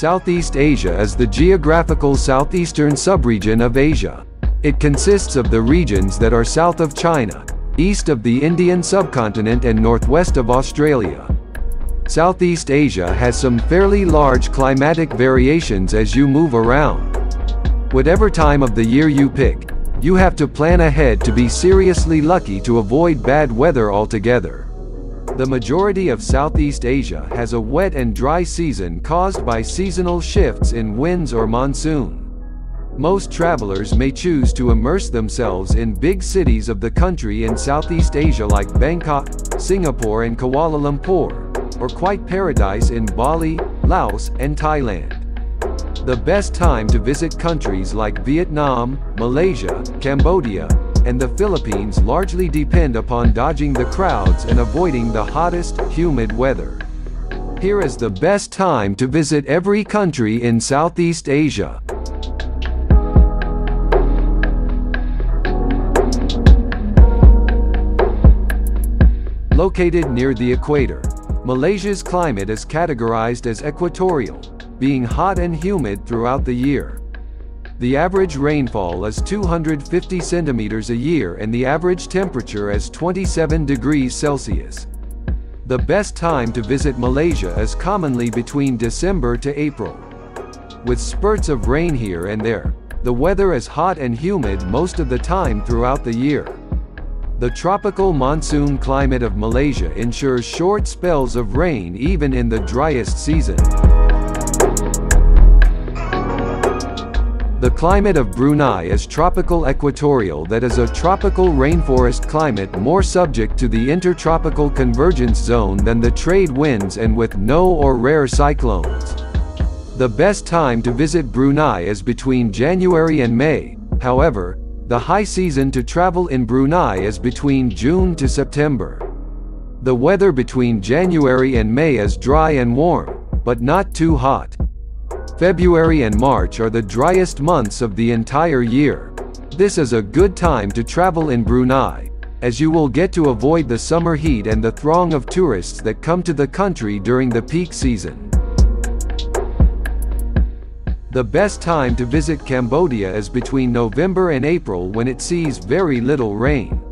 Southeast Asia is the geographical southeastern subregion of Asia. It consists of the regions that are south of China, east of the Indian subcontinent and northwest of Australia. Southeast Asia has some fairly large climatic variations as you move around. Whatever time of the year you pick, you have to plan ahead to be seriously lucky to avoid bad weather altogether. The majority of Southeast Asia has a wet and dry season caused by seasonal shifts in winds or monsoon. Most travelers may choose to immerse themselves in big cities of the country in Southeast Asia like Bangkok, Singapore and Kuala Lumpur, or quite paradise in Bali, Laos, and Thailand. The best time to visit countries like Vietnam, Malaysia, Cambodia, and the Philippines largely depend upon dodging the crowds and avoiding the hottest, humid weather. Here is the best time to visit every country in Southeast Asia. Located near the equator, Malaysia's climate is categorized as equatorial, being hot and humid throughout the year. The average rainfall is 250 centimeters a year and the average temperature is 27 degrees Celsius. The best time to visit Malaysia is commonly between December to April. With spurts of rain here and there, the weather is hot and humid most of the time throughout the year. The tropical monsoon climate of Malaysia ensures short spells of rain even in the driest season. The climate of Brunei is tropical equatorial, that is a tropical rainforest climate more subject to the intertropical convergence zone than the trade winds and with no or rare cyclones. The best time to visit Brunei is between January and May, however, the high season to travel in Brunei is between June to September. The weather between January and May is dry and warm, but not too hot. February and March are the driest months of the entire year. This is a good time to travel in Brunei, as you will get to avoid the summer heat and the throng of tourists that come to the country during the peak season. The best time to visit Cambodia is between November and April when it sees very little rain.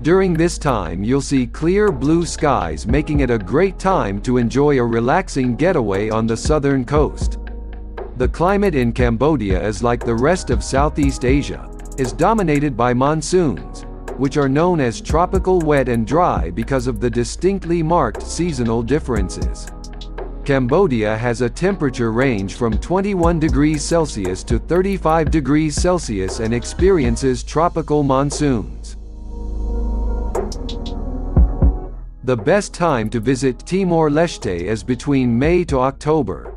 During this time you'll see clear blue skies, making it a great time to enjoy a relaxing getaway on the southern coast. The climate in Cambodia is like the rest of Southeast Asia, is dominated by monsoons, which are known as tropical wet and dry because of the distinctly marked seasonal differences. Cambodia has a temperature range from 21 degrees Celsius to 35 degrees Celsius and experiences tropical monsoons. The best time to visit Timor-Leste is between May to October.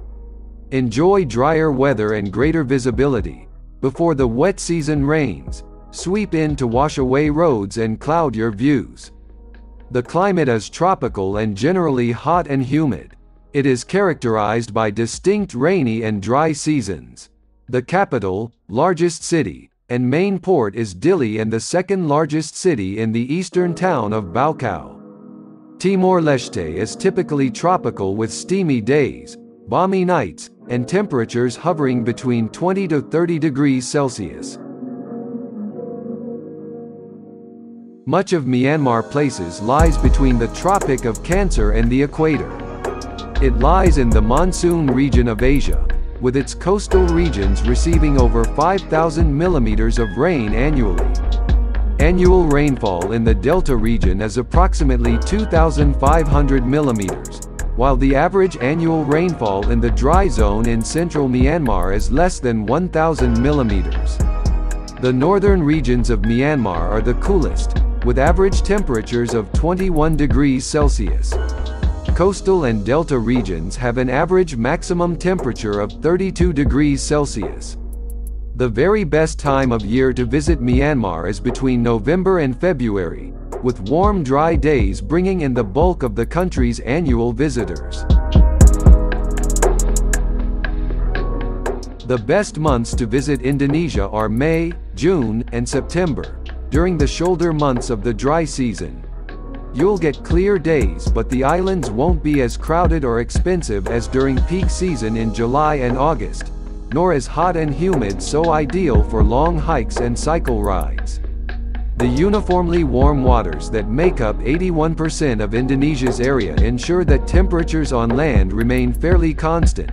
Enjoy drier weather and greater visibility. Before the wet season rains, sweep in to wash away roads and cloud your views. The climate is tropical and generally hot and humid. It is characterized by distinct rainy and dry seasons. The capital, largest city, and main port is Dili and the second largest city in the eastern town of Bangkok. Timor-Leste is typically tropical with steamy days, balmy nights, and temperatures hovering between 20 to 30 degrees Celsius. Much of Myanmar places lies between the Tropic of Cancer and the equator. It lies in the monsoon region of Asia, with its coastal regions receiving over 5,000 millimeters of rain annually. Annual rainfall in the delta region is approximately 2,500 millimeters, while the average annual rainfall in the dry zone in central Myanmar is less than 1,000 millimeters. The northern regions of Myanmar are the coolest, with average temperatures of 21 degrees Celsius. Coastal and delta regions have an average maximum temperature of 32 degrees Celsius. The very best time of year to visit Myanmar is between November and February, with warm dry days bringing in the bulk of the country's annual visitors. The best months to visit Indonesia are May, June, and September, during the shoulder months of the dry season. You'll get clear days, but the islands won't be as crowded or expensive as during peak season in July and August, nor as hot and humid, so ideal for long hikes and cycle rides. The uniformly warm waters that make up 81% of Indonesia's area ensure that temperatures on land remain fairly constant,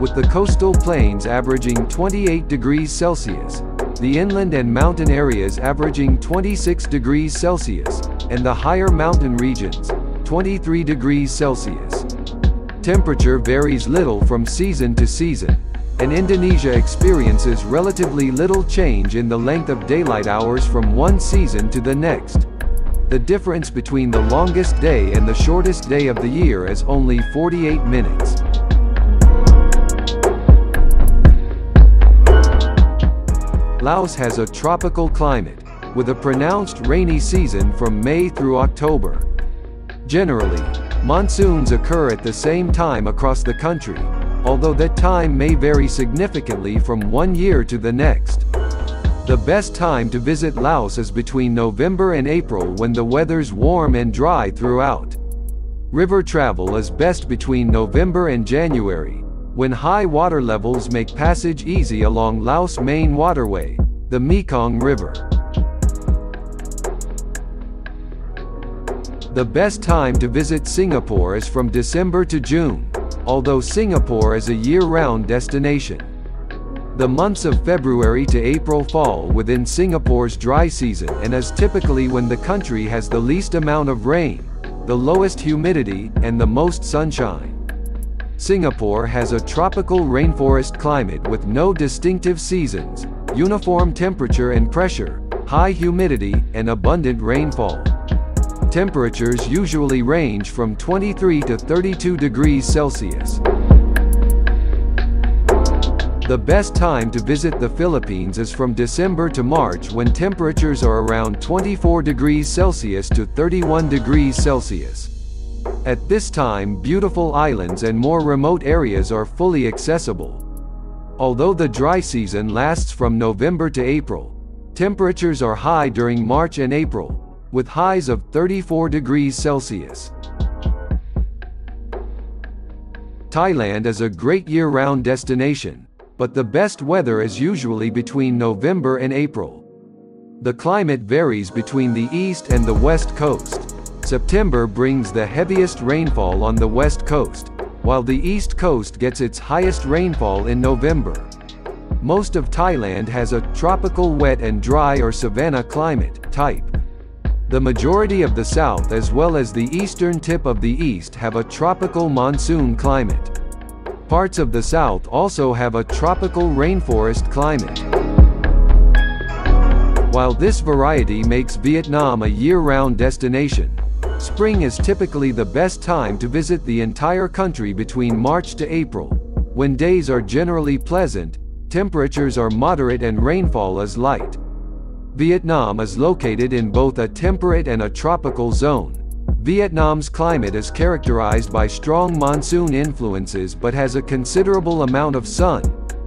with the coastal plains averaging 28 degrees Celsius, the inland and mountain areas averaging 26 degrees Celsius, and the higher mountain regions, 23 degrees Celsius. Temperature varies little from season to season, and Indonesia experiences relatively little change in the length of daylight hours from one season to the next. The difference between the longest day and the shortest day of the year is only 48 minutes. Laos has a tropical climate, with a pronounced rainy season from May through October. Generally, monsoons occur at the same time across the country, although that time may vary significantly from one year to the next. The best time to visit Laos is between November and April, when the weather's warm and dry throughout. River travel is best between November and January, when high water levels make passage easy along Laos' main waterway, the Mekong River. The best time to visit Singapore is from December to June, although Singapore is a year-round destination. The months of February to April fall within Singapore's dry season and is typically when the country has the least amount of rain, the lowest humidity, and the most sunshine. Singapore has a tropical rainforest climate with no distinctive seasons, uniform temperature and pressure, high humidity, and abundant rainfall. Temperatures usually range from 23 to 32 degrees Celsius. The best time to visit the Philippines is from December to March, when temperatures are around 24 degrees Celsius to 31 degrees Celsius. At this time, beautiful islands and more remote areas are fully accessible. Although the dry season lasts from November to April, temperatures are high during March and April, with highs of 34 degrees Celsius. Thailand is a great year-round destination, but the best weather is usually between November and April. The climate varies between the east and the west coast. September brings the heaviest rainfall on the west coast, while the east coast gets its highest rainfall in November. Most of Thailand has a tropical wet and dry or savanna climate type. The majority of the south as well as the eastern tip of the east have a tropical monsoon climate. Parts of the south also have a tropical rainforest climate. While this variety makes Vietnam a year-round destination, spring is typically the best time to visit the entire country between March to April, when days are generally pleasant, temperatures are moderate and rainfall is light. Vietnam is located in both a temperate and a tropical zone. Vietnam's climate is characterized by strong monsoon influences but has a considerable amount of sun,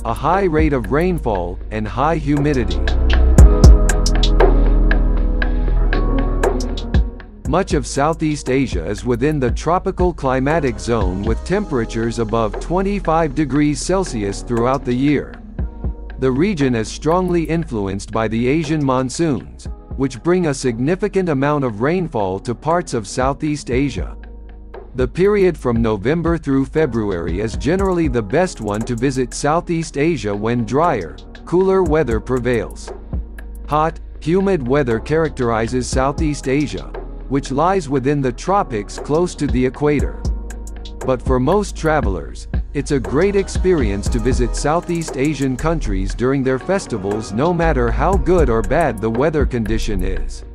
a high rate of rainfall, and high humidity. Much of Southeast Asia is within the tropical climatic zone, with temperatures above 25 degrees Celsius throughout the year. The region is strongly influenced by the Asian monsoons, which bring a significant amount of rainfall to parts of Southeast Asia. The period from November through February is generally the best one to visit Southeast Asia, when drier, cooler weather prevails. Hot, humid weather characterizes Southeast Asia, which lies within the tropics close to the equator. But for most travelers, it's a great experience to visit Southeast Asian countries during their festivals, no matter how good or bad the weather condition is.